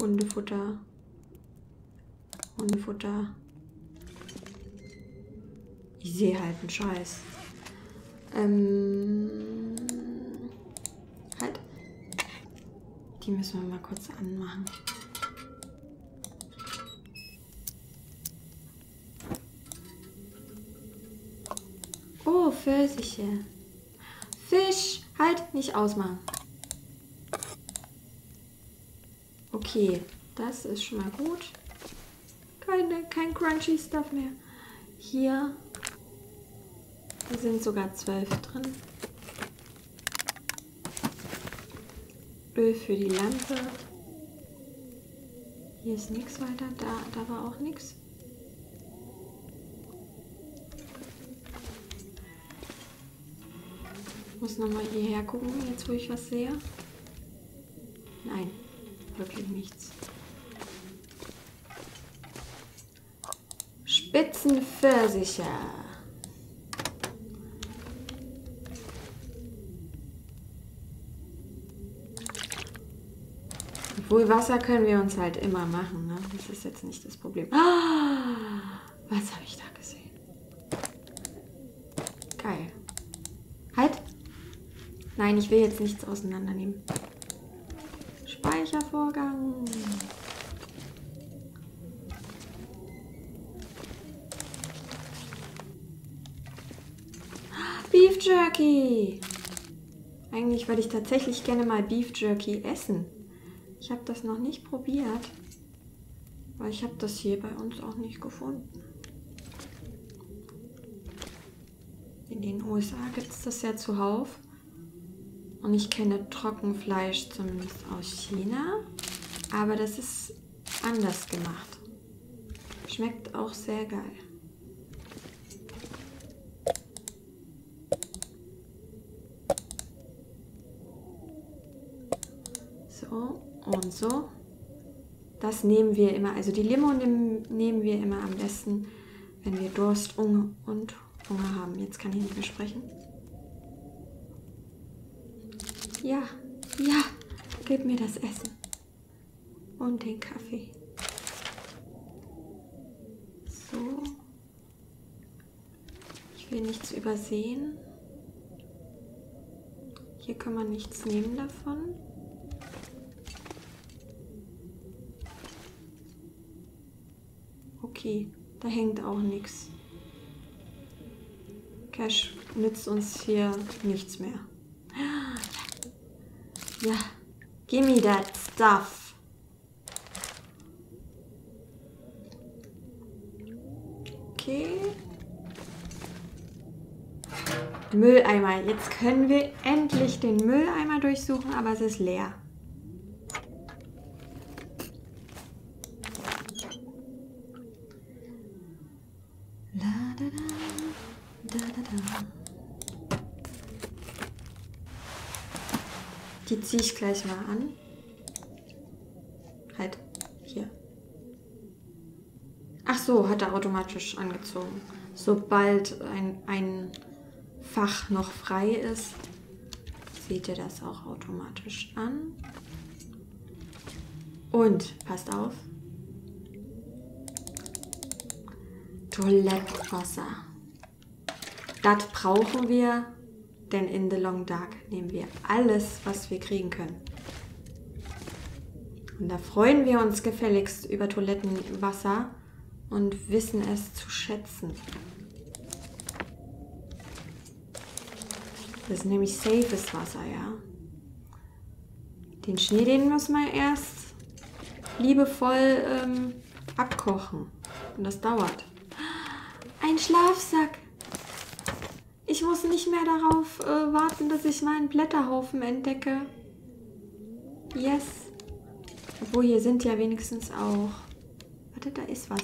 Hundefutter. Hundefutter. Ich sehe halt einen Scheiß. Halt. Die müssen wir mal kurz anmachen. Oh, Pfirsiche. Fisch! Halt, nicht ausmachen. Okay, das ist schon mal gut. Kein crunchy Stuff mehr. Hier sind sogar 12 drin. Öl für die Lampe. Hier ist nichts weiter. Da war auch nichts. Ich muss nochmal hierher gucken, jetzt wo ich was sehe. Nein, wirklich nichts. Spitzenpfirsiche. Obwohl Wasser können wir uns halt immer machen, ne? Das ist jetzt nicht das Problem. Ah, was habe ich da gesehen? Geil. Halt! Nein, ich will jetzt nichts auseinandernehmen. Speichervorgang. Beef Jerky! Eigentlich würde ich tatsächlich gerne mal Beef Jerky essen. Ich habe das noch nicht probiert, weil ich habe das hier bei uns auch nicht gefunden. In den USA gibt es das ja zuhauf. Und ich kenne Trockenfleisch zumindest aus China, aber das ist anders gemacht. Schmeckt auch sehr geil. Und so. Das nehmen wir immer, also die Limo nehmen wir immer am besten, wenn wir Durst und Hunger haben. Jetzt kann ich nicht mehr sprechen. Ja, ja, gib mir das Essen. Und den Kaffee. So. Ich will nichts übersehen. Hier kann man nichts nehmen davon. Okay, da hängt auch nichts. Cash nützt uns hier nichts mehr. Ja, gimme that stuff. Okay. Mülleimer. Jetzt können wir endlich den Mülleimer durchsuchen, aber es ist leer. Die ziehe ich gleich mal an. Halt, hier. Ach so, hat er automatisch angezogen. Sobald ein Fach noch frei ist, zieht er das auch automatisch an. Und, passt auf. Toilettenwasser. Das brauchen wir. Denn in The Long Dark nehmen wir alles, was wir kriegen können. Und da freuen wir uns gefälligst über Toilettenwasser und wissen es zu schätzen. Das ist nämlich safes Wasser, ja. Den Schnee, den muss man erst liebevoll abkochen. Und das dauert. Ein Schlafsack! Ich muss nicht mehr darauf warten, dass ich meinen Blätterhaufen entdecke. Yes. Obwohl, hier sind ja wenigstens auch... Warte, da ist was.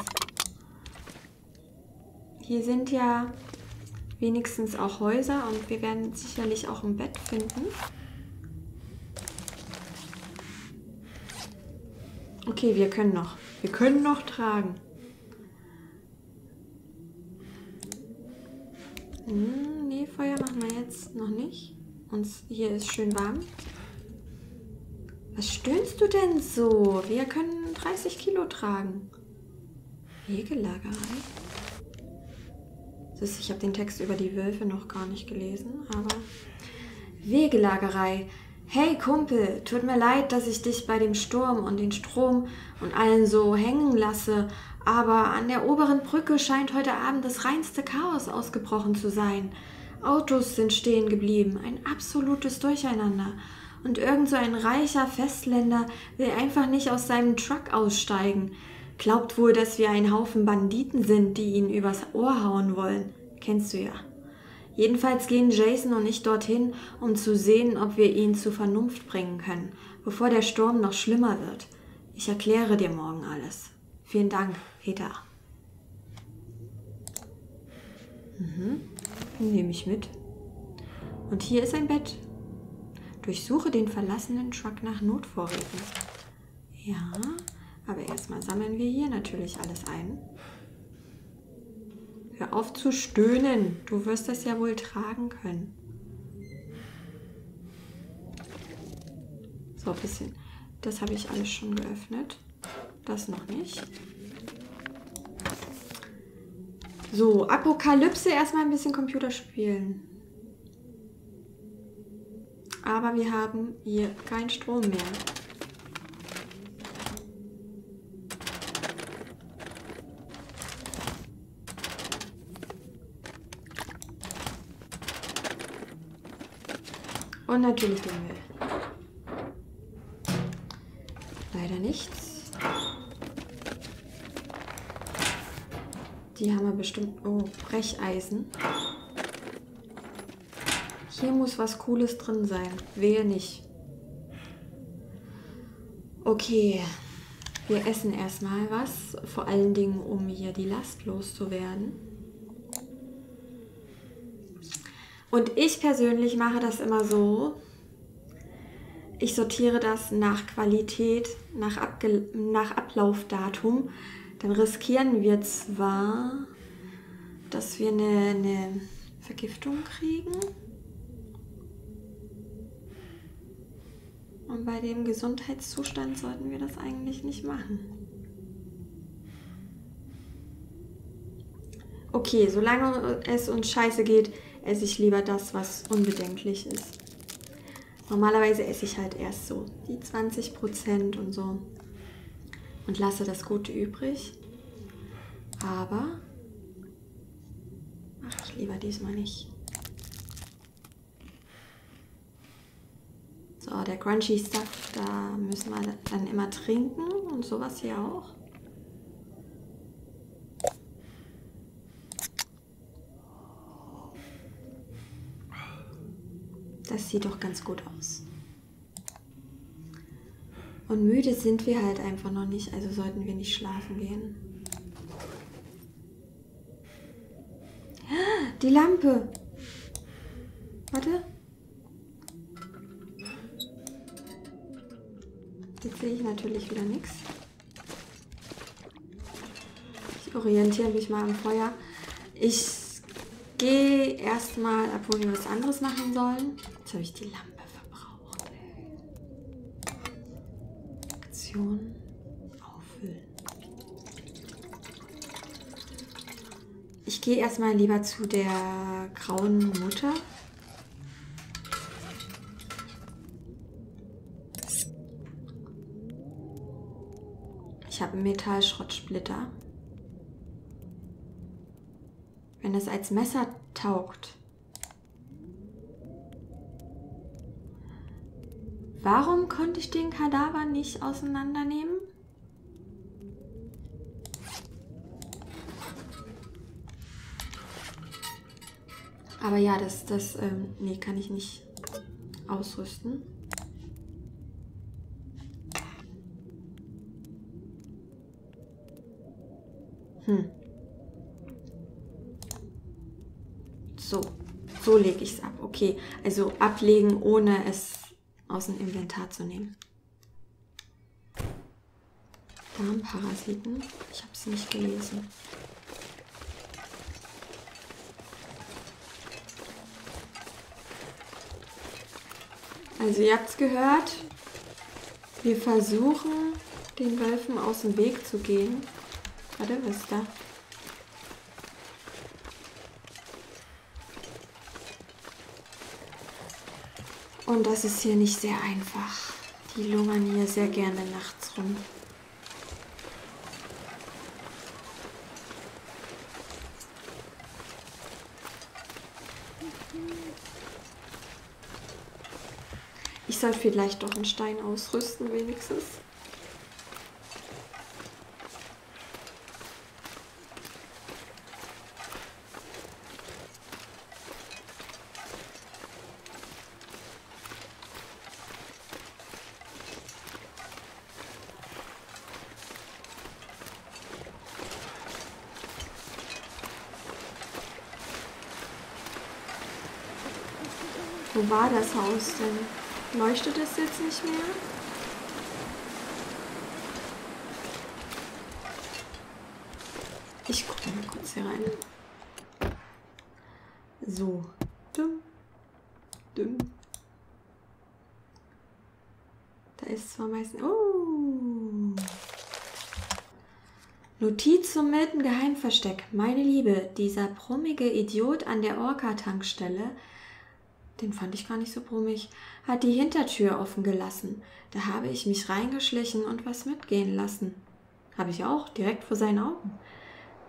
Hier sind ja wenigstens auch Häuser und wir werden sicherlich auch ein Bett finden. Okay, wir können noch. Wir können noch tragen. Nee, Feuer machen wir jetzt noch nicht. Uns hier ist schön warm. Was stöhnst du denn so? Wir können 30 Kilo tragen. Wegelagerei. Ich habe den Text über die Wölfe noch gar nicht gelesen, aber... Wegelagerei. Hey Kumpel, tut mir leid, dass ich dich bei dem Sturm und den Strom und allen so hängen lasse, aber an der oberen Brücke scheint heute Abend das reinste Chaos ausgebrochen zu sein. Autos sind stehen geblieben, ein absolutes Durcheinander. Und irgend so ein reicher Festländer will einfach nicht aus seinem Truck aussteigen. Glaubt wohl, dass wir ein Haufen Banditen sind, die ihn übers Ohr hauen wollen. Kennst du ja. Jedenfalls gehen Jason und ich dorthin, um zu sehen, ob wir ihn zur Vernunft bringen können, bevor der Sturm noch schlimmer wird. Ich erkläre dir morgen alles. Vielen Dank, Peter. Mhm, nehme ich mit. Und hier ist ein Bett. Durchsuche den verlassenen Truck nach Notvorräten. Ja, aber erstmal sammeln wir hier natürlich alles ein. Hör auf zu stöhnen. Du wirst das ja wohl tragen können. So, ein bisschen. Das habe ich alles schon geöffnet. Das noch nicht. So, Apokalypse. Erstmal ein bisschen Computer spielen. Aber wir haben hier keinen Strom mehr. Und natürlich den Müll. Leider nichts. Die haben wir bestimmt... Oh, Brecheisen. Hier muss was Cooles drin sein. Wehe nicht. Okay. Wir essen erstmal was. Vor allen Dingen, um hier die Last loszuwerden. Und ich persönlich mache das immer so, ich sortiere das nach Qualität, nach Ablaufdatum. Dann riskieren wir zwar, dass wir eine Vergiftung kriegen. Und bei dem Gesundheitszustand sollten wir das eigentlich nicht machen. Okay, solange es uns scheiße geht, esse ich lieber das, was unbedenklich ist. Normalerweise esse ich halt erst so die 20% und so und lasse das Gute übrig. Aber mache ich lieber diesmal nicht. So, der Crunchy Stuff, da müssen wir dann immer trinken und sowas hier auch. Das sieht doch ganz gut aus. Und müde sind wir halt einfach noch nicht, also sollten wir nicht schlafen gehen. Die Lampe! Warte. Jetzt sehe ich natürlich wieder nichts. Ich orientiere mich mal am Feuer. Ich gehe erstmal, obwohl wir was anderes machen sollen. Jetzt habe ich die Lampe verbraucht. Aktion auffüllen. Ich gehe erstmal lieber zu der grauen Mutter. Ich habe einen Metallschrottsplitter. Wenn es als Messer taugt. Warum konnte ich den Kadaver nicht auseinandernehmen? Aber ja, nee, kann ich nicht ausrüsten. So lege ich es ab. Okay, also ablegen, ohne es aus dem Inventar zu nehmen. Darmparasiten. Ich habe es nicht gelesen. Also ihr habt es gehört. Wir versuchen, den Wölfen aus dem Weg zu gehen. Warte, was ist da? Und das ist hier nicht sehr einfach. Die lungern hier sehr gerne nachts rum. Ich soll vielleicht doch einen Stein ausrüsten, wenigstens. Wo war das Haus denn? Leuchtet es jetzt nicht mehr? Ich gucke mal kurz hier rein. So. Düm. Düm. Da ist zwar meistens... Oh. Notiz zum Milton Geheimversteck. Meine Liebe, dieser brummige Idiot an der Orca Tankstelle... Den fand ich gar nicht so brummig, hat die Hintertür offen gelassen. Da habe ich mich reingeschlichen und was mitgehen lassen. Habe ich auch, direkt vor seinen Augen.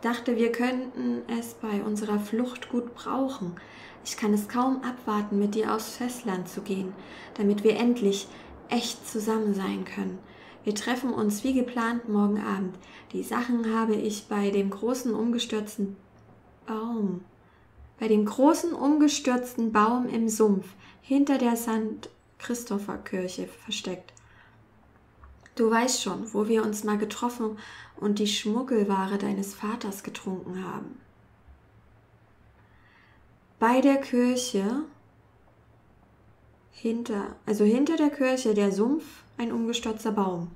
Dachte, wir könnten es bei unserer Flucht gut brauchen. Ich kann es kaum abwarten, mit dir aufs Festland zu gehen, damit wir endlich echt zusammen sein können. Wir treffen uns wie geplant morgen Abend. Die Sachen habe ich bei dem großen umgestürzten Baum. Bei dem großen umgestürzten Baum im Sumpf hinter der St. Christopher Kirche versteckt. Du weißt schon, wo wir uns mal getroffen und die Schmuggelware deines Vaters getrunken haben. Bei der Kirche, hinter der Kirche, der Sumpf, ein umgestürzter Baum.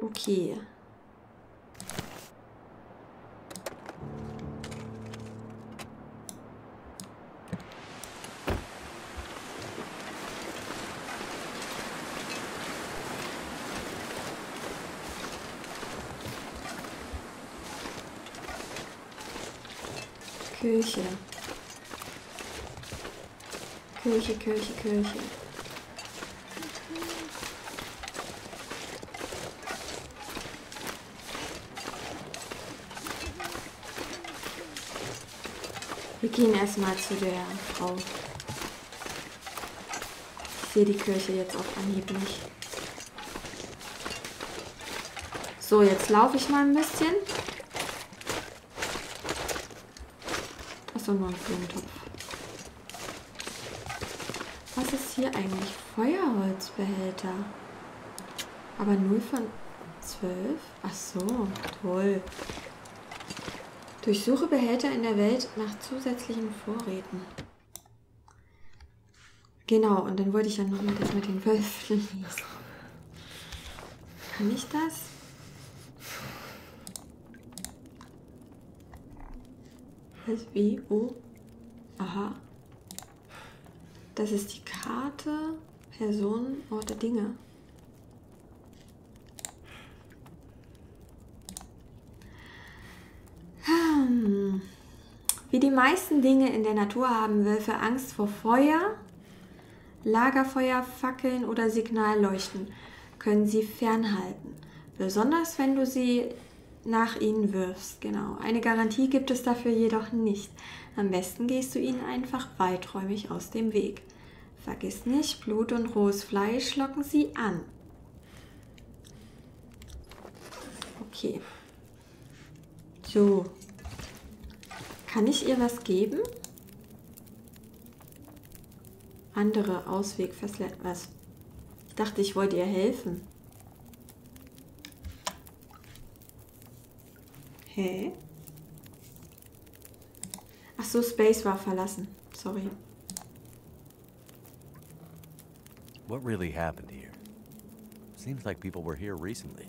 Okay. Kirche. Kirche, Kirche, Kirche. Wir gehen erstmal zu der Frau. Ich sehe die Kirche jetzt auf Anhieb nicht. So, jetzt laufe ich mal ein bisschen. Noch einen Blumentopf. Was ist hier eigentlich? Feuerholzbehälter. Aber 0 von 12? Ach so, toll. Durchsuche Behälter in der Welt nach zusätzlichen Vorräten. Genau, und dann wollte ich ja nochmal das mit den Wölfen lesen. Kann ich das? Wie? Wo? Aha. Das ist die Karte, Personen, Orte, Dinge. Wie die meisten Dinge in der Natur haben Wölfe Angst vor Feuer, Lagerfeuer, Fackeln oder Signalleuchten. Können sie fernhalten. Besonders wenn du sie... nach ihnen wirfst, genau. Eine Garantie gibt es dafür jedoch nicht. Am besten gehst du ihnen einfach weiträumig aus dem Weg. Vergiss nicht, Blut und rohes Fleisch locken sie an. Okay. So. Kann ich ihr was geben? Andere Ausweg, Festland, was? Ich dachte, ich wollte ihr helfen. Okay. Ach so, Space war verlassen. Sorry. What really happened here? Seems like people were here recently.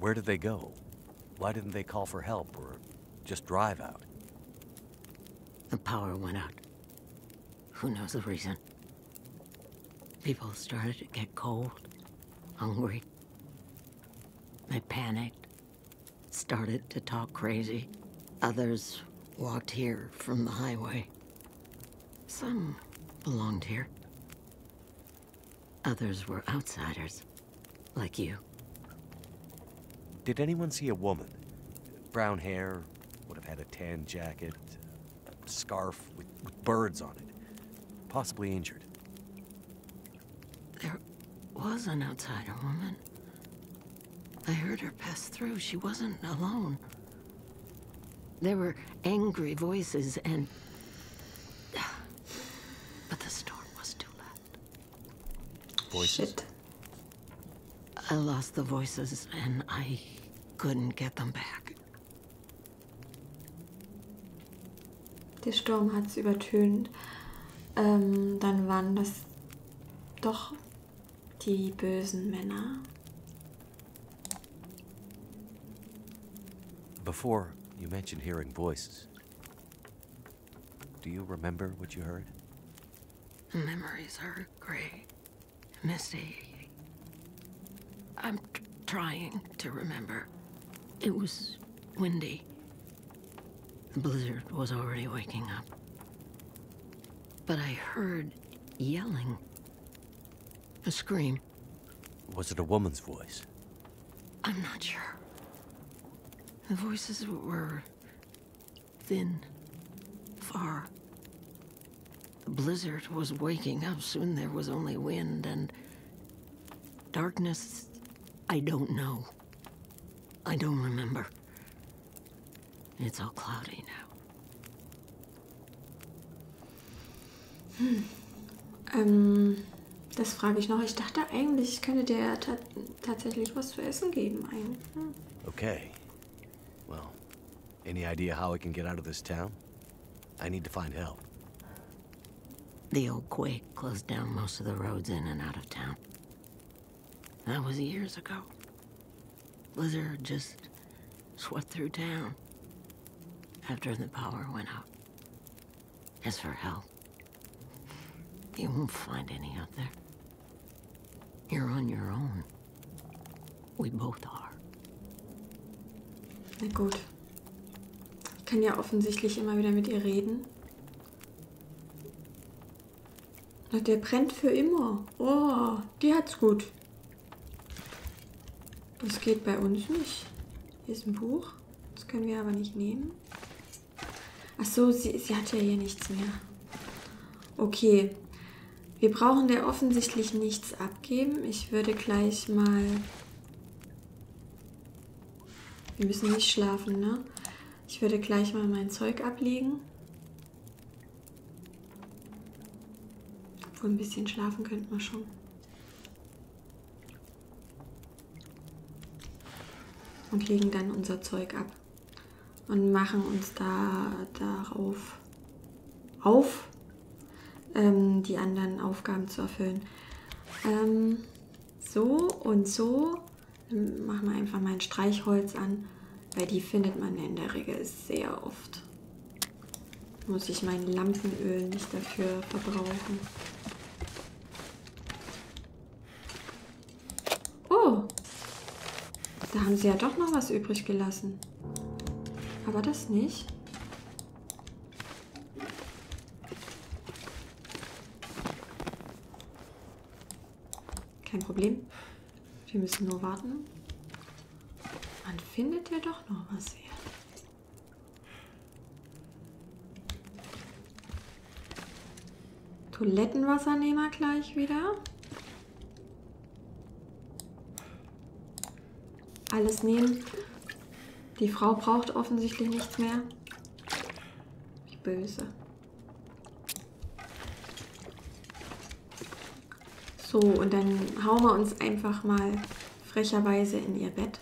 Where did they go? Why didn't they call for help or just drive out? The power went out. Who knows the reason? People started to get cold, hungry. They panicked, started to talk crazy. Others walked here from the highway. Some belonged here. Others were outsiders, like you. Did anyone see a woman? Brown hair, would have had a tan jacket, a scarf with birds on it, possibly injured. There was an outsider woman. I heard her pass through. She wasn't alone. There were angry voices and... But the storm was too loud. Voices? Shit. I lost the voices, and I couldn't get them back. Der Sturm hat es übertönt. Dann waren das doch die bösen Männer. Before, you mentioned hearing voices. Do you remember what you heard? Memories are gray, misty. I'm trying to remember. It was windy. The blizzard was already waking up. But I heard yelling. A scream. Was it a woman's voice? I'm not sure. The voices were thin, far. The blizzard was waking up. Soon there was only wind and darkness. I don't know. I don't remember. It's all cloudy now. Das frage ich noch. Ich dachte eigentlich, ich könnte dir tatsächlich was zu essen geben. Okay. Well, any idea how I can get out of this town? I need to find help. The old quake closed down most of the roads in and out of town. That was years ago. Blizzard just swept through town after the power went out. As for help, you won't find any out there. You're on your own. We both are. Na gut. Ich kann ja offensichtlich immer wieder mit ihr reden. Na, der brennt für immer. Oh, die hat's gut. Das geht bei uns nicht. Hier ist ein Buch. Das können wir aber nicht nehmen. Ach so, sie hat ja hier nichts mehr. Okay. Wir brauchen der offensichtlich nichts abgeben. Ich würde gleich mal... Wir müssen nicht schlafen, ne? Ich würde gleich mal mein Zeug ablegen. Obwohl ein bisschen schlafen könnten wir schon. Und legen dann unser Zeug ab und machen uns darauf auf, die anderen Aufgaben zu erfüllen. So und so. Dann machen wir einfach mal ein Streichholz an, weil die findet man in der Regel sehr oft. Muss ich mein Lampenöl nicht dafür verbrauchen. Da haben sie ja doch noch was übrig gelassen. Aber das nicht. Kein Problem. Wir müssen nur warten. Man findet ja doch noch was her. Toilettenwasser nehmen wir gleich wieder. Alles nehmen. Die Frau braucht offensichtlich nichts mehr. Wie böse. So, und dann hauen wir uns einfach mal frecherweise in ihr Bett.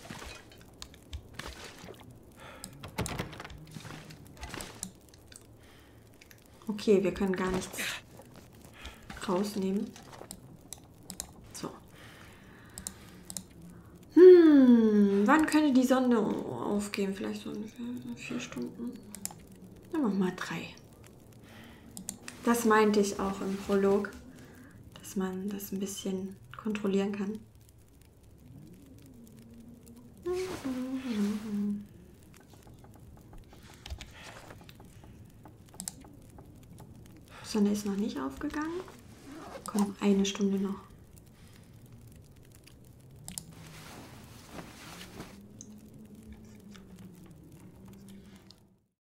Okay, wir können gar nichts rausnehmen. Wann könnte die Sonne aufgehen? Vielleicht so ungefähr 4 Stunden. Dann machen wir mal 3. Das meinte ich auch im Prolog, dass man das ein bisschen kontrollieren kann. Sonne ist noch nicht aufgegangen. Komm, eine Stunde noch.